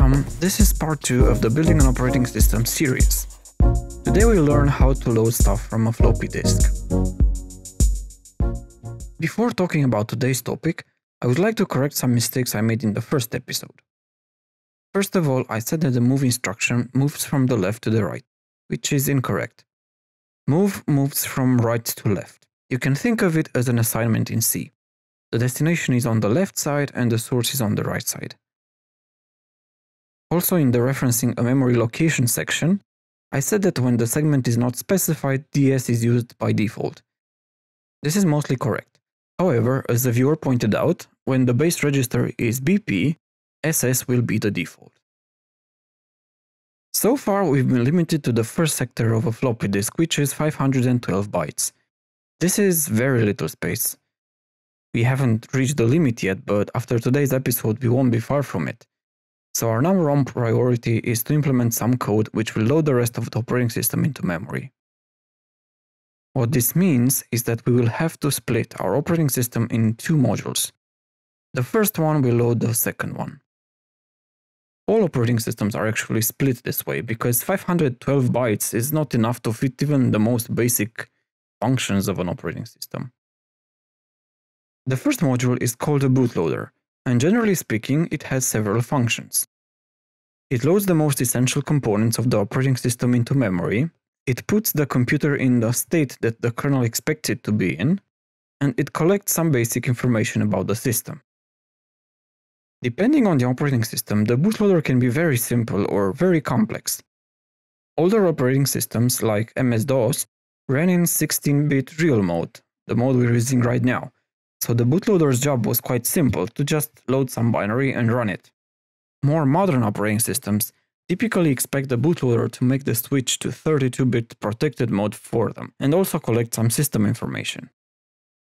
welcome, this is part 2 of the Building an Operating System series. Today we learn how to load stuff from a floppy disk. Before talking about today's topic, I would like to correct some mistakes I made in the first episode. First of all, I said that the move instruction moves from the left to the right, which is incorrect. Move moves from right to left. You can think of it as an assignment in C. The destination is on the left side and the source is on the right side. Also, in the referencing a memory location section, I said that when the segment is not specified, DS is used by default. This is mostly correct. However, as the viewer pointed out, when the base register is BP, SS will be the default. So far, we've been limited to the first sector of a floppy disk, which is 512 bytes. This is very little space. We haven't reached the limit yet, but after today's episode, we won't be far from it. So our number one priority is to implement some code which will load the rest of the operating system into memory. What this means is that we will have to split our operating system in two modules. The first one will load the second one. All operating systems are actually split this way because 512 bytes is not enough to fit even the most basic functions of an operating system. The first module is called a bootloader, and generally speaking, it has several functions. It loads the most essential components of the operating system into memory, it puts the computer in the state that the kernel expects it to be in, and it collects some basic information about the system. Depending on the operating system, the bootloader can be very simple or very complex. Older operating systems, like MS-DOS, ran in 16-bit real mode, the mode we're using right now. So the bootloader's job was quite simple, to just load some binary and run it. More modern operating systems typically expect the bootloader to make the switch to 32-bit protected mode for them, and also collect some system information.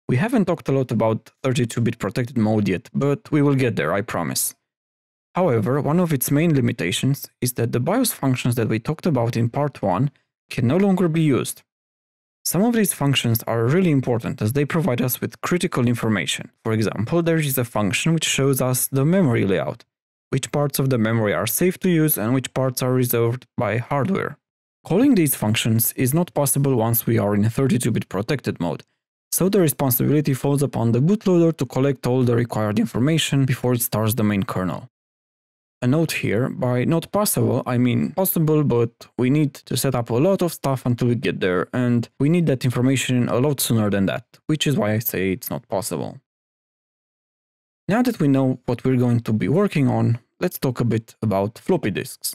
We haven't talked a lot about 32-bit protected mode yet, but we will get there, I promise. However, one of its main limitations is that the BIOS functions that we talked about in part 1 can no longer be used. Some of these functions are really important as they provide us with critical information. For example, there is a function which shows us the memory layout, which parts of the memory are safe to use and which parts are reserved by hardware. Calling these functions is not possible once we are in a 32-bit protected mode, so the responsibility falls upon the bootloader to collect all the required information before it starts the main kernel. A note here, by not possible, I mean possible, but we need to set up a lot of stuff until we get there, and we need that information a lot sooner than that, which is why I say it's not possible. Now that we know what we're going to be working on, let's talk a bit about floppy disks.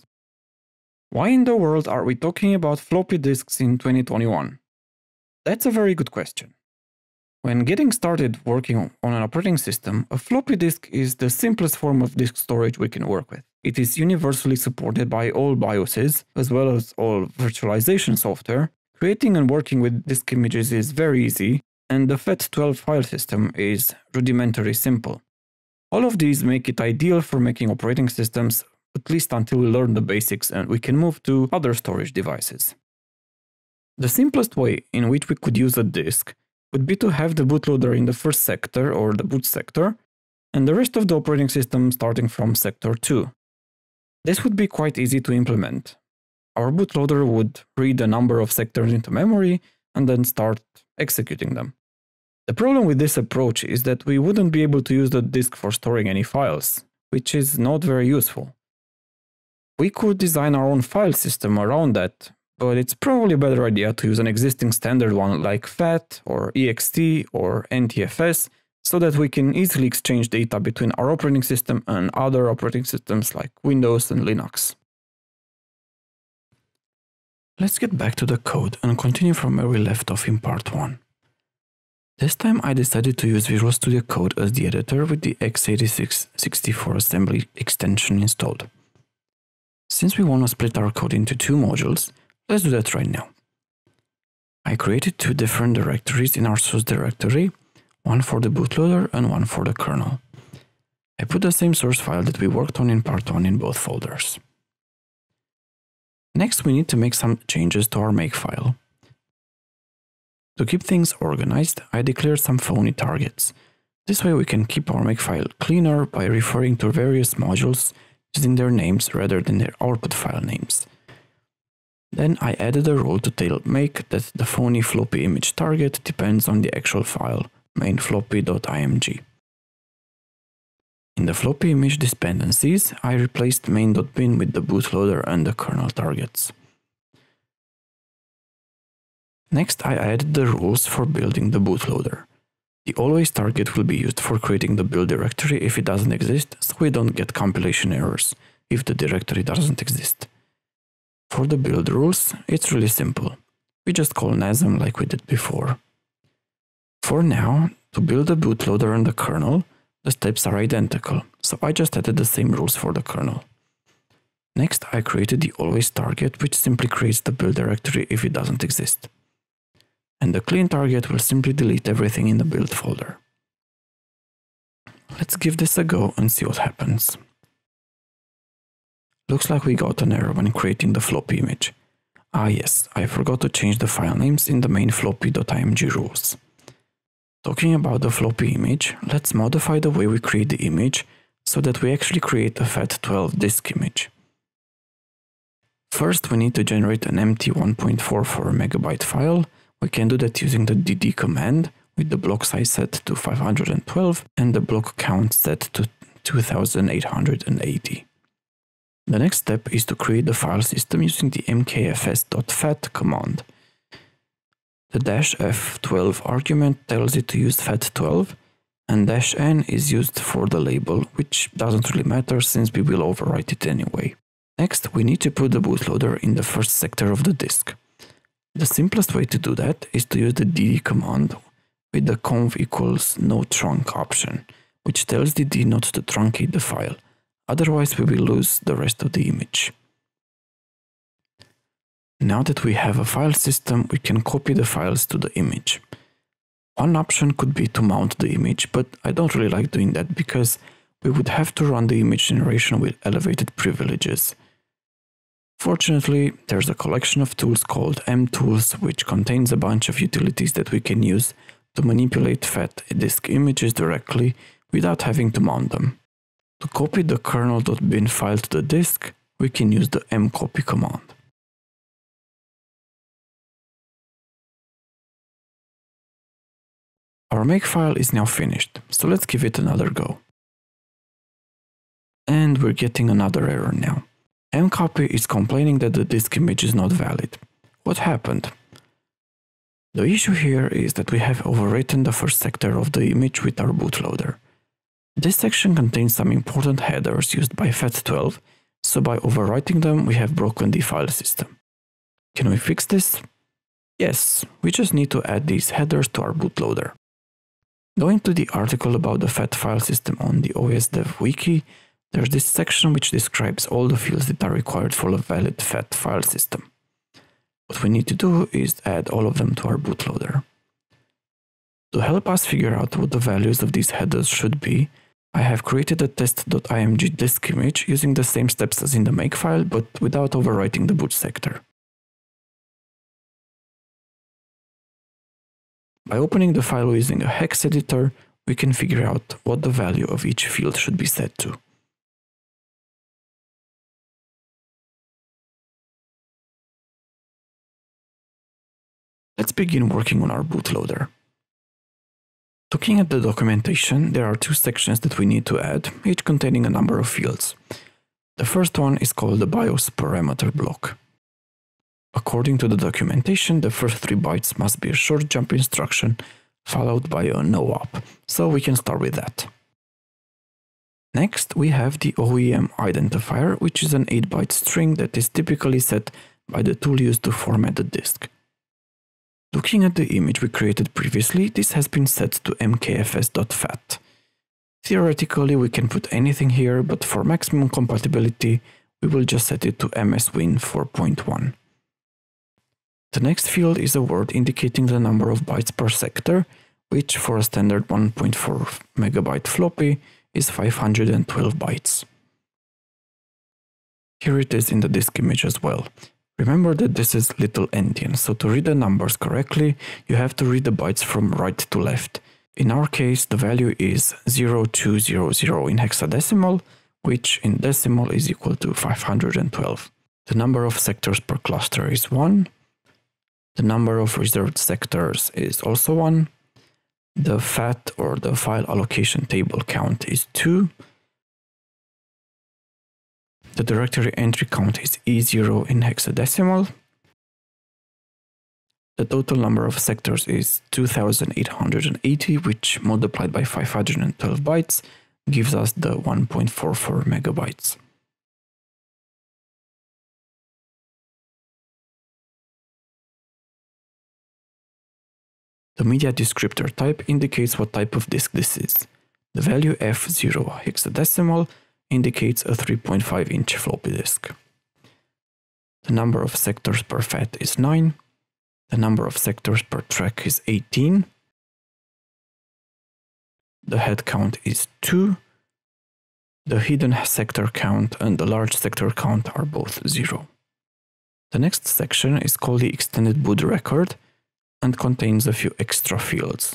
Why in the world are we talking about floppy disks in 2021? That's a very good question. When getting started working on an operating system, a floppy disk is the simplest form of disk storage we can work with. It is universally supported by all BIOSes, as well as all virtualization software. Creating and working with disk images is very easy, and the FAT12 file system is rudimentary simple. All of these make it ideal for making operating systems, at least until we learn the basics and we can move to other storage devices. The simplest way in which we could use a disk would be to have the bootloader in the first sector or the boot sector, and the rest of the operating system starting from sector 2. This would be quite easy to implement. Our bootloader would read a number of sectors into memory and then start executing them. The problem with this approach is that we wouldn't be able to use the disk for storing any files, which is not very useful. We could design our own file system around that, but it's probably a better idea to use an existing standard one like FAT or EXT or NTFS so that we can easily exchange data between our operating system and other operating systems like Windows and Linux. Let's get back to the code and continue from where we left off in part 1. This time I decided to use Visual Studio Code as the editor with the x86-64 assembly extension installed. Since we want to split our code into two modules, let's do that right now. I created two different directories in our source directory, one for the bootloader and one for the kernel. I put the same source file that we worked on in part 1 in both folders. Next, we need to make some changes to our makefile. To keep things organized, I declared some phony targets. This way we can keep our makefile cleaner by referring to various modules using their names rather than their output file names. Then I added a rule to tell make that the phony floppy image target depends on the actual file, main floppy.img. In the floppy image dependencies, I replaced main.bin with the bootloader and the kernel targets. Next, I added the rules for building the bootloader. The always target will be used for creating the build directory if it doesn't exist, so we don't get compilation errors if the directory doesn't exist. For the build rules, it's really simple. We just call NASM like we did before. For now, to build the bootloader and the kernel, the steps are identical, so I just added the same rules for the kernel. Next, I created the always target, which simply creates the build directory if it doesn't exist. And the clean target will simply delete everything in the build folder. Let's give this a go and see what happens. Looks like we got an error when creating the floppy image. Ah yes, I forgot to change the file names in the main floppy.img rules. Talking about the floppy image, let's modify the way we create the image so that we actually create a FAT12 disk image. First, we need to generate an empty 1.44 megabyte file. We can do that using the dd command, with the block size set to 512 and the block count set to 2880. The next step is to create the file system using the mkfs.fat command. The -f12 argument tells it to use FAT12, and -n is used for the label, which doesn't really matter since we will overwrite it anyway. Next, we need to put the bootloader in the first sector of the disk. The simplest way to do that is to use the dd command with the conv = no trunk option, which tells dd not to truncate the file, otherwise we will lose the rest of the image. Now that we have a file system, we can copy the files to the image. One option could be to mount the image, but I don't really like doing that because we would have to run the image generation with elevated privileges. Fortunately, there's a collection of tools called mtools, which contains a bunch of utilities that we can use to manipulate FAT disk images directly without having to mount them. To copy the kernel.bin file to the disk, we can use the mcopy command. Our makefile is now finished, so let's give it another go. And we're getting another error now. mcopy is complaining that the disk image is not valid. What happened? The issue here is that we have overwritten the first sector of the image with our bootloader. This section contains some important headers used by FAT12, so by overwriting them we have broken the file system. Can we fix this? Yes, we just need to add these headers to our bootloader. Going to the article about the FAT file system on the OSDev wiki, there's this section which describes all the fields that are required for a valid FAT file system. What we need to do is add all of them to our bootloader. To help us figure out what the values of these headers should be, I have created a test.img disk image using the same steps as in the makefile, but without overwriting the boot sector. By opening the file using a hex editor, we can figure out what the value of each field should be set to. Let's begin working on our bootloader. Looking at the documentation, there are two sections that we need to add, each containing a number of fields. The first one is called the BIOS parameter block. According to the documentation, the first 3 bytes must be a short jump instruction followed by a no op, so we can start with that. Next, we have the OEM identifier, which is an 8-byte string that is typically set by the tool used to format the disk. Looking at the image we created previously, this has been set to mkfs.fat. Theoretically, we can put anything here, but for maximum compatibility, we will just set it to MSWin4.1. The next field is a word indicating the number of bytes per sector, which for a standard 1.4 megabyte floppy is 512 bytes. Here it is in the disk image as well. Remember that this is little endian, so to read the numbers correctly, you have to read the bytes from right to left. In our case, the value is 0200 in hexadecimal, which in decimal is equal to 512. The number of sectors per cluster is 1. The number of reserved sectors is also 1. The FAT or the file allocation table count is 2. The directory entry count is E0 in hexadecimal. The total number of sectors is 2880, which multiplied by 512 bytes gives us the 1.44 megabytes. The media descriptor type indicates what type of disk this is. The value F0 hexadecimal indicates a 3.5-inch floppy disk. The number of sectors per FAT is 9. The number of sectors per track is 18. The head count is 2. The hidden sector count and the large sector count are both 0. The next section is called the extended boot record and contains a few extra fields.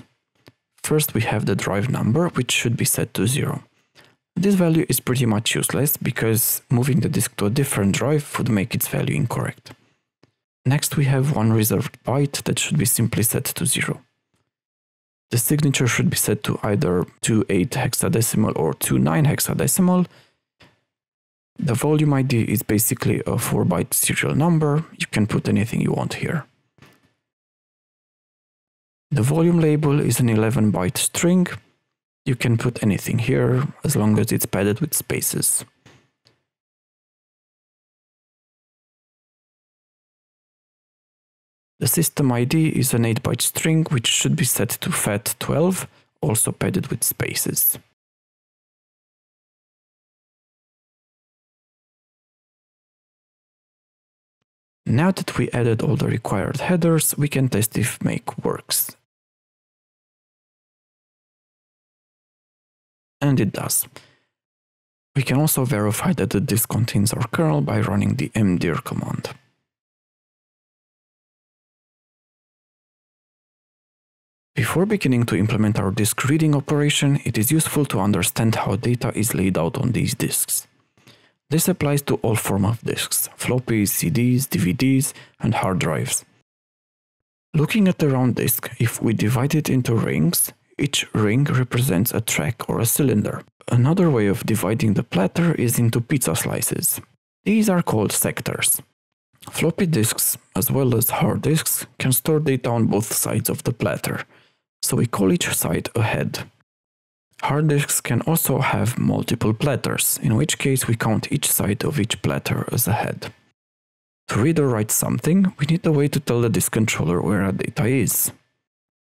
First, we have the drive number, which should be set to 0. This value is pretty much useless because moving the disk to a different drive would make its value incorrect. Next, we have one reserved byte that should be simply set to 0. The signature should be set to either 28 hexadecimal or 29 hexadecimal. The volume ID is basically a 4-byte serial number. You can put anything you want here. The volume label is an 11-byte string. You can put anything here as long as it's padded with spaces. The system ID is an 8-byte string, which should be set to FAT12, also padded with spaces. Now that we added all the required headers, we can test if make works. And it does. We can also verify that the disk contains our kernel by running the mdir command. Before beginning to implement our disk reading operation, it is useful to understand how data is laid out on these disks. This applies to all forms of disks, floppies, CDs, DVDs, and hard drives. Looking at the round disk, if we divide it into rings, each ring represents a track or a cylinder. Another way of dividing the platter is into pizza slices. These are called sectors. Floppy disks, as well as hard disks, can store data on both sides of the platter, so we call each side a head. Hard disks can also have multiple platters, in which case we count each side of each platter as a head. To read or write something, we need a way to tell the disk controller where our data is.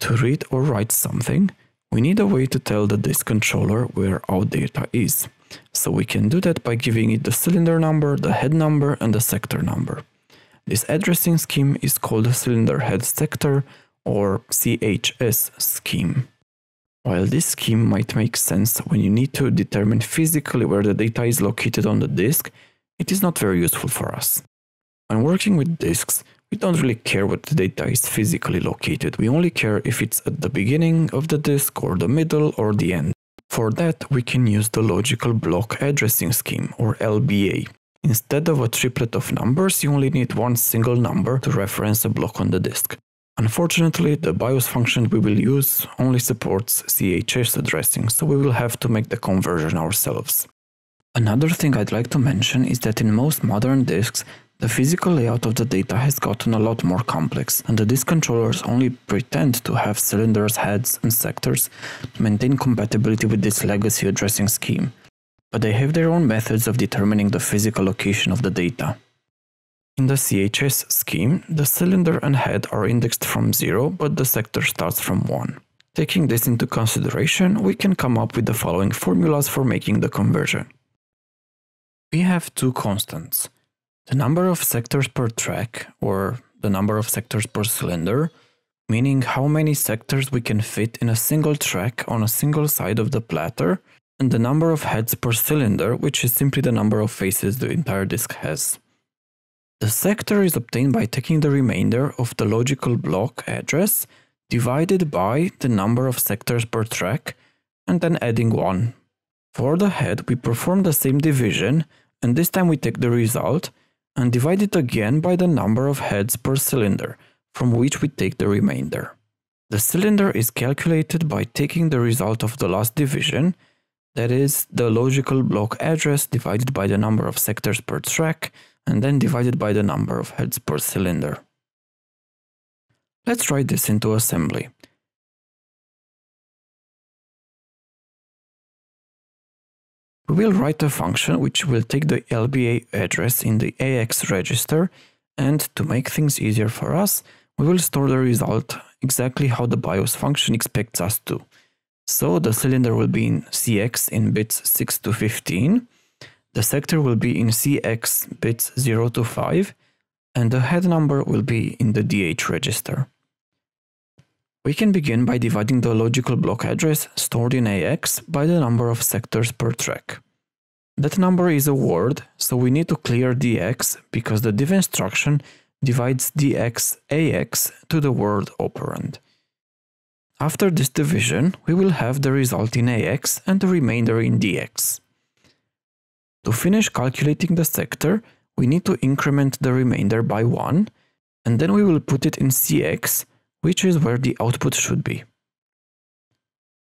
To read or write something, we need a way to tell the disk controller where our data is. So we can do that by giving it the cylinder number, the head number, and the sector number. This addressing scheme is called the cylinder head sector, or CHS scheme. While this scheme might make sense when you need to determine physically where the data is located on the disk, it is not very useful for us. When working with disks, we don't really care what the data is physically located. We only care if it's at the beginning of the disk, or the middle, or the end. For that, we can use the logical block addressing scheme, or LBA. Instead of a triplet of numbers, you only need one single number to reference a block on the disk. Unfortunately, the BIOS function we will use only supports CHS addressing, so we will have to make the conversion ourselves. Another thing I'd like to mention is that in most modern disks, the physical layout of the data has gotten a lot more complex, and the disk controllers only pretend to have cylinders, heads, and sectors to maintain compatibility with this legacy addressing scheme. But they have their own methods of determining the physical location of the data. In the CHS scheme, the cylinder and head are indexed from 0, but the sector starts from 1. Taking this into consideration, we can come up with the following formulas for making the conversion. We have two constants: the number of sectors per track, or the number of sectors per cylinder, meaning how many sectors we can fit in a single track on a single side of the platter, and the number of heads per cylinder, which is simply the number of faces the entire disk has. The sector is obtained by taking the remainder of the logical block address divided by the number of sectors per track and then adding 1. For the head, we perform the same division, and this time we take the result and divide it again by the number of heads per cylinder, from which we take the remainder. The cylinder is calculated by taking the result of the last division, that is, the logical block address divided by the number of sectors per track, and then divided by the number of heads per cylinder. Let's write this into assembly. We will write a function which will take the LBA address in the AX register, and to make things easier for us, we will store the result exactly how the BIOS function expects us to. So the cylinder will be in CX in bits 6 to 15, the sector will be in CX bits 0 to 5, and the head number will be in the DH register. We can begin by dividing the logical block address stored in AX by the number of sectors per track. That number is a word, so we need to clear DX because the div instruction divides DX AX to the word operand. After this division, we will have the result in AX and the remainder in DX. To finish calculating the sector, we need to increment the remainder by 1, and then we will put it in CX, which is where the output should be.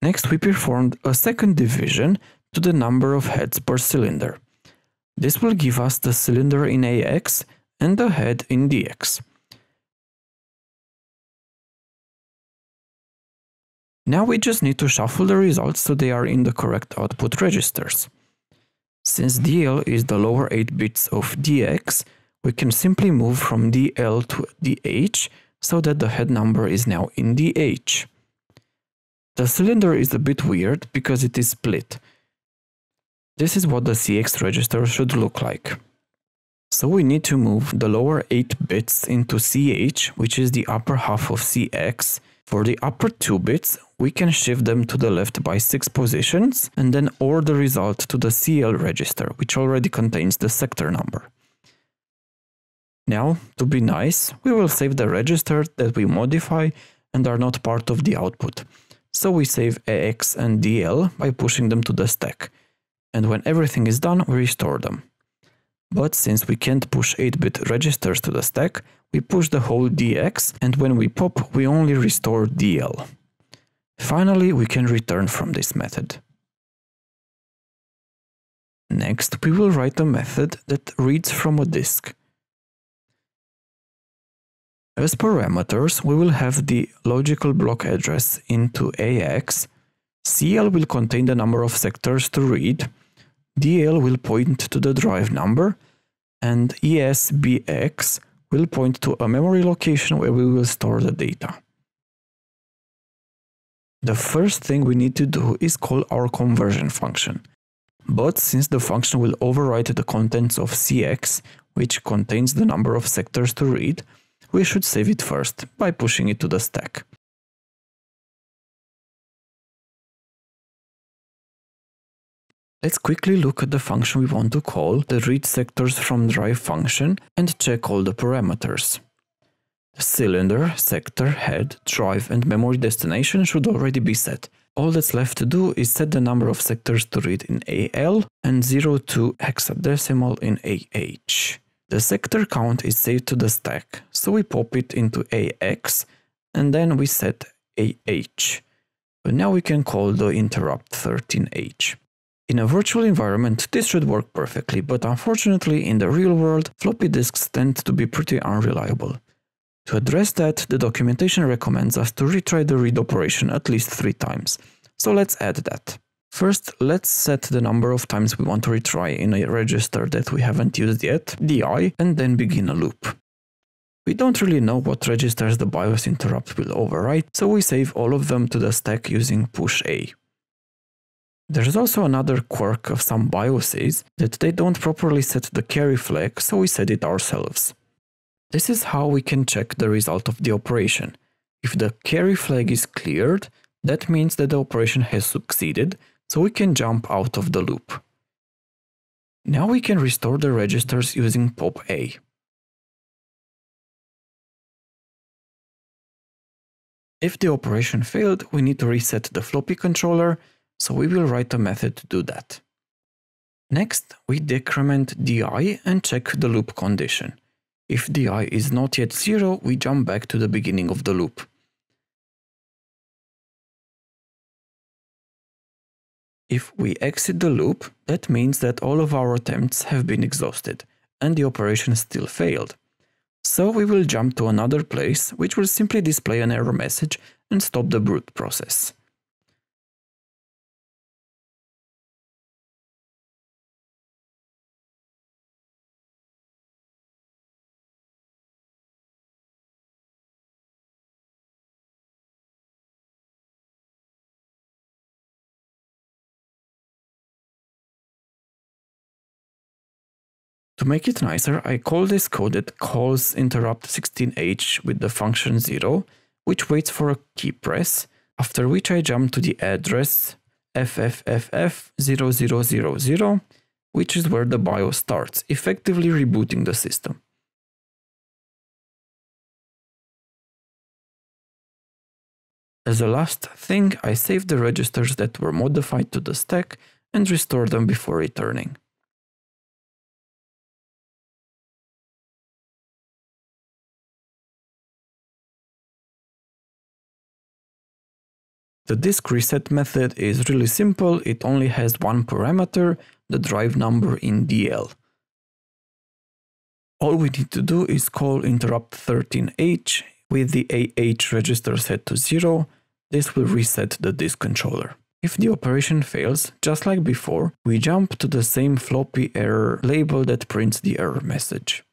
Next, we performed a second division to the number of heads per cylinder. This will give us the cylinder in AX and the head in DX. Now we just need to shuffle the results so they are in the correct output registers. Since DL is the lower 8 bits of DX, we can simply move from DL to DH, so that the head number is now in DH. The cylinder is a bit weird because it is split. This is what the CX register should look like. So we need to move the lower 8 bits into CH, which is the upper half of CX. For the upper 2 bits, we can shift them to the left by 6 positions and then OR the result to the CL register, which already contains the sector number. Now, to be nice, we will save the registers that we modify and are not part of the output. So we save AX and DL by pushing them to the stack. And when everything is done, we restore them. But since we can't push 8-bit registers to the stack, we push the whole DX, and when we pop, we only restore DL. Finally, we can return from this method. Next, we will write a method that reads from a disk. As parameters, we will have the logical block address into AX, CL will contain the number of sectors to read, DL will point to the drive number, and ESBX will point to a memory location where we will store the data. The first thing we need to do is call our conversion function. But since the function will overwrite the contents of CX, which contains the number of sectors to read, we should save it first by pushing it to the stack. Let's quickly look at the function we want to call, the read sectors from drive function, and check all the parameters. The cylinder, sector, head, drive and memory destination should already be set. All that's left to do is set the number of sectors to read in AL and 0 to hexadecimal in AH. The sector count is saved to the stack, so we pop it into AX and then we set AH. But now we can call the interrupt 13H. In a virtual environment, this should work perfectly, but unfortunately in the real world, floppy disks tend to be pretty unreliable. To address that, the documentation recommends us to retry the read operation at least 3 times, so let's add that. First, let's set the number of times we want to retry in a register that we haven't used yet, DI, and then begin a loop. We don't really know what registers the BIOS interrupt will overwrite, so we save all of them to the stack using push A. There's also another quirk of some BIOSes that they don't properly set the carry flag, so we set it ourselves. This is how we can check the result of the operation. If the carry flag is cleared, that means that the operation has succeeded, so we can jump out of the loop. Now we can restore the registers using pop A. If the operation failed, we need to reset the floppy controller, so we will write a method to do that. Next, we decrement di and check the loop condition. If di is not yet 0, we jump back to the beginning of the loop. If we exit the loop, that means that all of our attempts have been exhausted, and the operation still failed. So we will jump to another place, which will simply display an error message and stop the boot process. To make it nicer, I call this code that calls interrupt 16h with the function 0, which waits for a key press, after which I jump to the address ffff0000, which is where the BIOS starts, effectively rebooting the system. As a last thing, I save the registers that were modified to the stack and restore them before returning. The disk reset method is really simple, it only has one parameter, the drive number in DL. All we need to do is call interrupt 13H with the AH register set to 0, this will reset the disk controller. If the operation fails, just like before, we jump to the same floppy error label that prints the error message.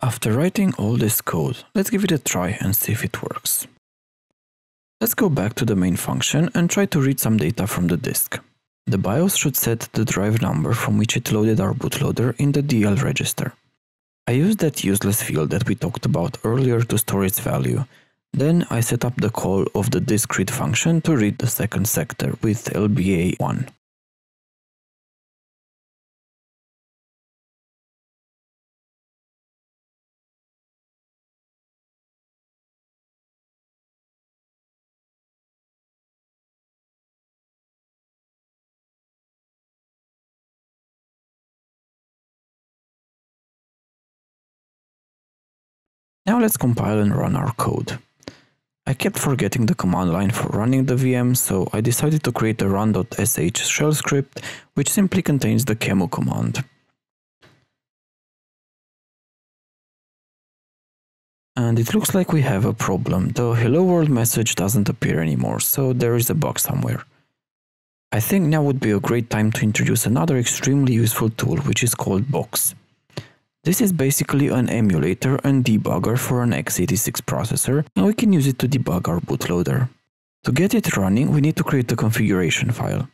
After writing all this code, let's give it a try and see if it works. Let's go back to the main function and try to read some data from the disk. The BIOS should set the drive number from which it loaded our bootloader in the DL register. I used that useless field that we talked about earlier to store its value. Then I set up the call of the disk read function to read the second sector with LBA1. Now let's compile and run our code. I kept forgetting the command line for running the VM, so I decided to create a run.sh shell script, which simply contains the qemu command. And it looks like we have a problem. The hello world message doesn't appear anymore, so there is a bug somewhere. I think now would be a great time to introduce another extremely useful tool, which is called Bochs. This is basically an emulator and debugger for an x86 processor, and we can use it to debug our bootloader. To get it running, we need to create a configuration file.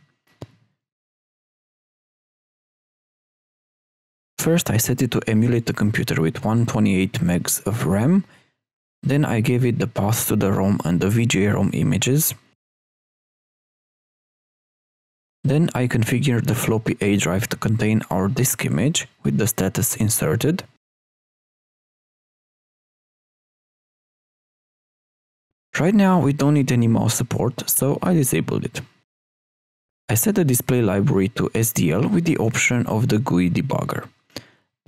First, I set it to emulate the computer with 128 megs of RAM. Then I gave it the paths to the ROM and the VGA-ROM images. Then I configured the floppy A drive to contain our disk image with the status inserted. Right now we don't need any mouse support, so I disabled it. I set the display library to SDL with the option of the GUI debugger.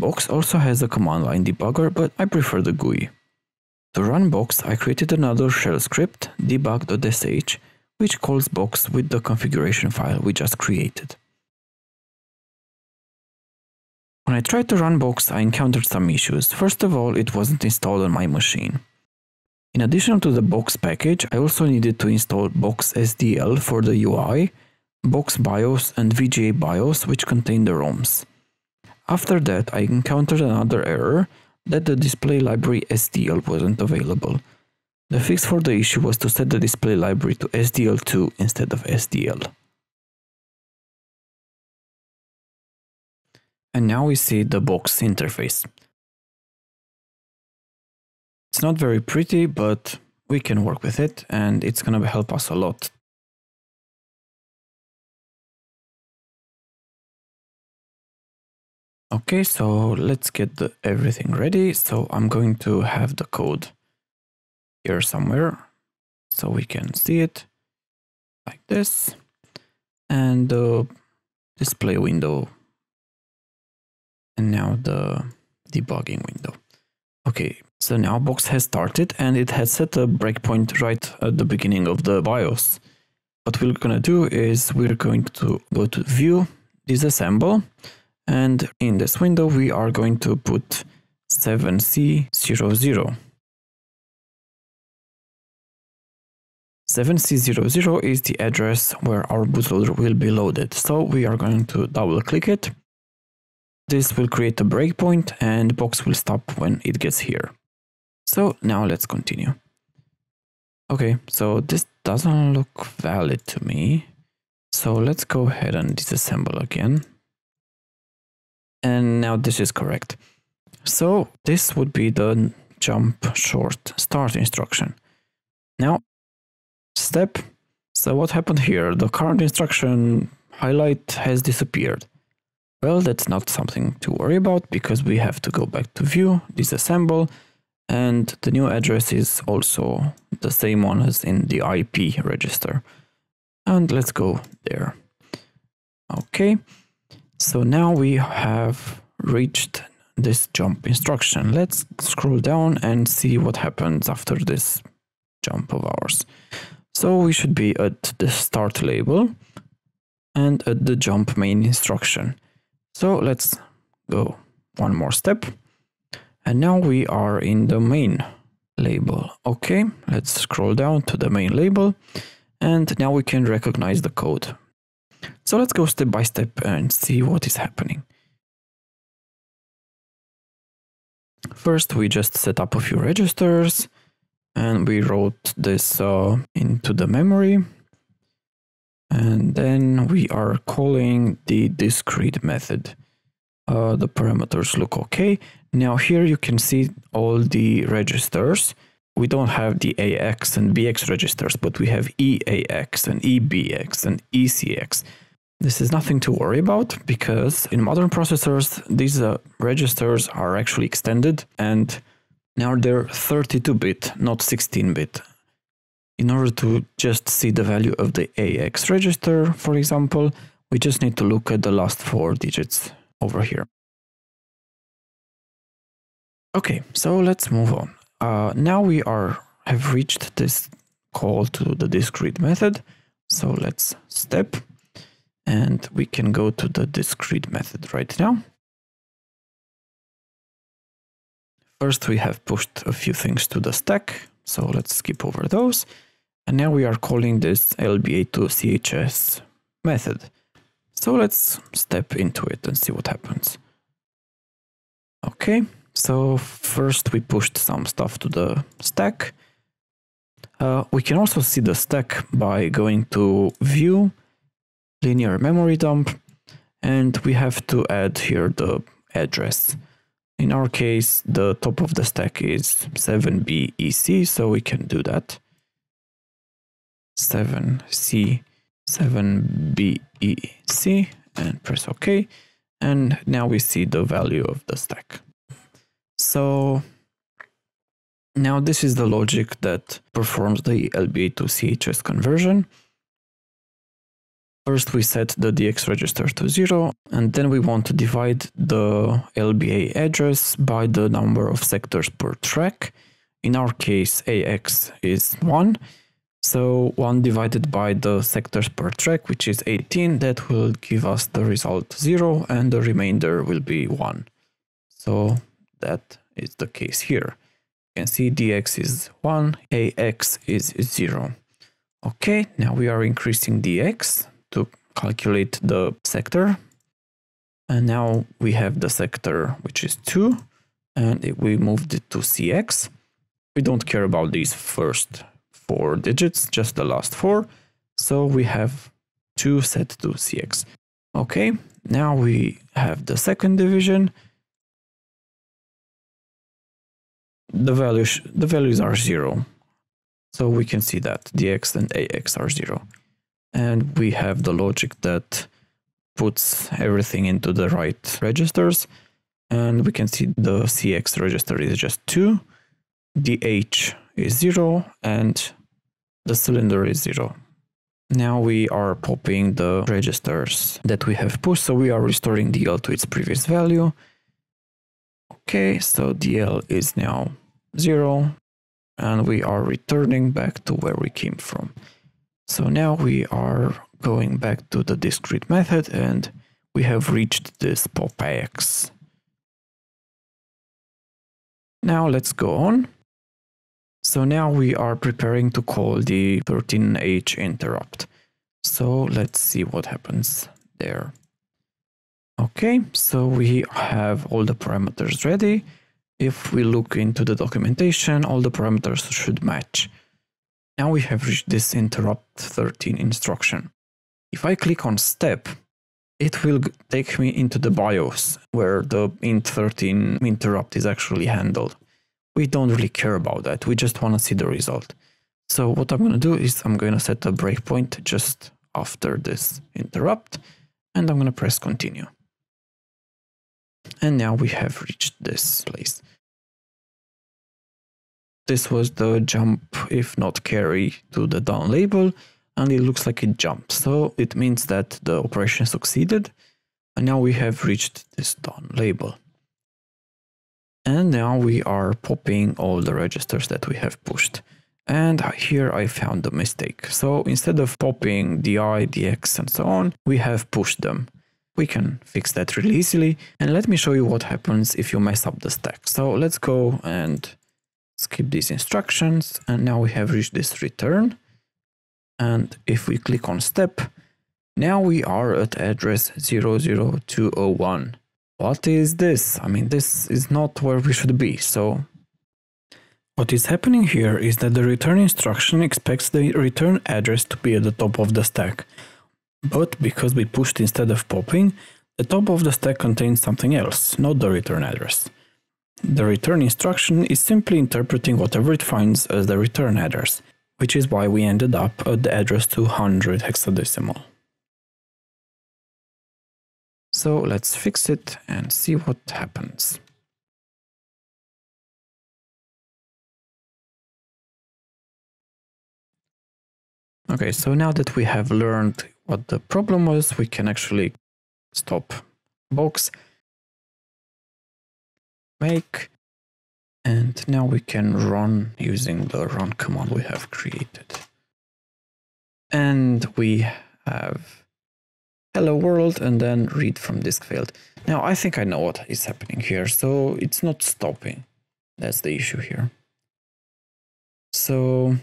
Bochs also has a command line debugger, but I prefer the GUI. To run Bochs, I created another shell script, debug.sh, which calls Bochs with the configuration file we just created. When I tried to run Bochs, I encountered some issues. First of all, it wasn't installed on my machine. In addition to the Bochs package, I also needed to install Bochs SDL for the UI, Bochs BIOS and VGA BIOS, which contain the ROMs. After that, I encountered another error that the display library SDL wasn't available. The fix for the issue was to set the display library to SDL2 instead of SDL. And now we see the Bochs interface. It's not very pretty, but we can work with it and it's gonna help us a lot. Okay, so let's get everything ready. So I'm going to have the code somewhere so we can see it. like this, and the display window, and now the debugging window. Okay, so now Bochs has started and it has set a breakpoint right at the beginning of the BIOS. What we're gonna do is we're going to go to View, Disassemble, and in this window we are going to put 7C00. 7C00 is the address where our bootloader will be loaded, so we are going to double click it. This will create a breakpoint and Bochs will stop when it gets here. So now let's continue. Okay, so this doesn't look valid to me. So let's go ahead and disassemble again. And now this is correct. So this would be the jump short start instruction. Now step. So what happened here? The current instruction highlight has disappeared. Well, that's not something to worry about because we have to go back to View, Disassemble, and the new address is also the same one as in the IP register. And let's go there. Okay, so now we have reached this jump instruction. Let's scroll down and see what happens after this jump of ours. So we should be at the start label and at the jump main instruction. So let's go one more step. And now we are in the main label. Okay, let's scroll down to the main label. And now we can recognize the code. So let's go step by step and see what is happening. First, we just set up a few registers. And we wrote this into the memory. And then we are calling the discrete method. The parameters look okay. Now here you can see all the registers. We don't have the AX and BX registers, but we have EAX and EBX and ECX. This is nothing to worry about because in modern processors, these registers are actually extended and now they're 32-bit, not 16-bit. In order to just see the value of the AX register, for example, we just need to look at the last four digits over here. Okay, so let's move on. Now we have reached this call to the discrete method. So let's step and we can go to the discrete method right now. First, we have pushed a few things to the stack. So let's skip over those. And now we are calling this LBA2CHS method. So let's step into it and see what happens. Okay, so first we pushed some stuff to the stack. We can also see the stack by going to View, Linear Memory Dump, and we have to add here the address. In our case, the top of the stack is 7BEC, so we can do that. 7C, 7BEC, and press OK. And now we see the value of the stack. So now this is the logic that performs the LBA to CHS conversion. First, we set the DX register to 0, and then we want to divide the LBA address by the number of sectors per track. In our case, AX is 1. So 1 divided by the sectors per track, which is 18, that will give us the result 0, and the remainder will be 1. So that is the case here. You can see DX is 1, AX is 0. Okay, now we are increasing DX to calculate the sector. And now we have the sector, which is 2, and we moved it to CX. We don't care about these first 4 digits, just the last 4. So we have 2 set to CX. Okay, now we have the second division. The values are 0. So we can see that DX and AX are 0. And we have the logic that puts everything into the right registers. And we can see the CX register is just 2, DH is 0, and the cylinder is 0. Now we are popping the registers that we have pushed, so we are restoring DL to its previous value. Okay, so DL is now 0, and we are returning back to where we came from. So now we are going back to the discrete method, and we have reached this POPX. Now let's go on. So now we are preparing to call the 13H interrupt. So let's see what happens there. Okay, so we have all the parameters ready. If we look into the documentation, all the parameters should match. Now we have reached this interrupt 13 instruction. If I click on step, it will take me into the BIOS where the int 13 interrupt is actually handled. We don't really care about that. We just want to see the result. So what I'm going to do is I'm going to set a breakpoint just after this interrupt, and I'm going to press continue. And now we have reached this place. This was the jump, if not carry, to the down label, and it looks like it jumped. So it means that the operation succeeded, and now we have reached this down label. And now we are popping all the registers that we have pushed. And here I found a mistake. So instead of popping DI, DX, and so on, we have pushed them. We can fix that really easily. And let me show you what happens if you mess up the stack. So let's go and skip these instructions, and now we have reached this return. And if we click on step, now we are at address 00201. What is this? I mean, this is not where we should be. So what is happening here is that the return instruction expects the return address to be at the top of the stack. But because we pushed instead of popping, the top of the stack contains something else, not the return address. The return instruction is simply interpreting whatever it finds as the return address, which is why we ended up at the address 200 hexadecimal. So let's fix it and see what happens. Okay, so now that we have learned what the problem was, we can actually stop Bochs. Make, and now we can run using the run command we have created, and we have hello world and then read from disk field. Now I think I know what is happening here, so it's not stopping. That's the issue here. So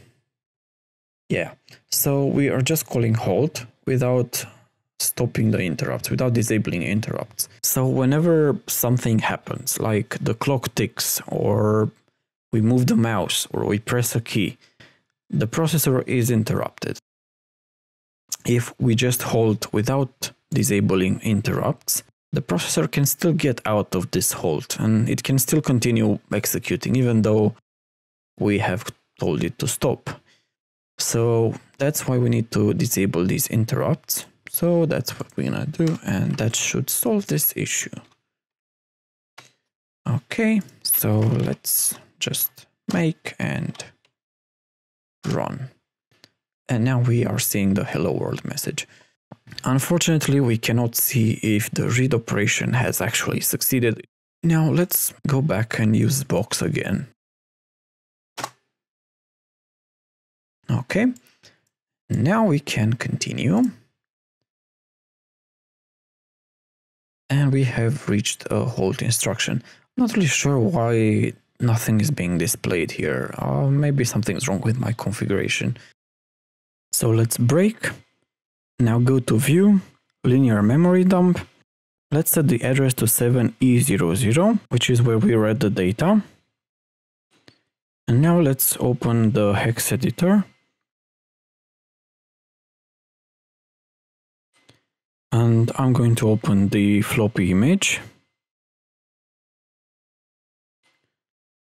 yeah, so we are just calling halt without stopping the interrupts, without disabling interrupts. So whenever something happens, like the clock ticks, or we move the mouse, or we press a key, the processor is interrupted. If we just halt without disabling interrupts, the processor can still get out of this halt, and it can still continue executing, even though we have told it to stop. So that's why we need to disable these interrupts. So that's what we're gonna do, and that should solve this issue. Okay, so let's just make and run. And now we are seeing the hello world message. Unfortunately, we cannot see if the read operation has actually succeeded. Now let's go back and use Bochs again. Okay, now we can continue. And we have reached a halt instruction. I'm not really sure why nothing is being displayed here. Maybe something's wrong with my configuration. So let's break. Now go to view, linear memory dump. Let's set the address to 7E00, which is where we read the data. And now let's open the hex editor. And I'm going to open the floppy image.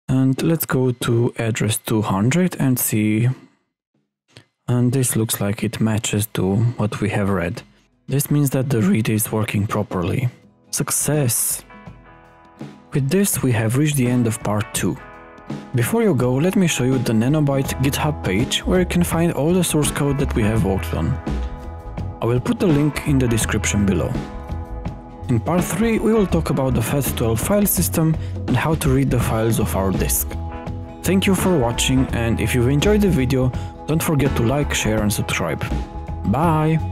And let's go to address 200 and see. And this looks like it matches to what we have read. This means that the read is working properly. Success! With this, we have reached the end of part 2. Before you go, let me show you the Nanobyte GitHub page where you can find all the source code that we have worked on. I will put the link in the description below. In part 3, we will talk about the FAT12 file system and how to read the files of our disk. Thank you for watching, and if you enjoyed the video, don't forget to like, share and subscribe. Bye!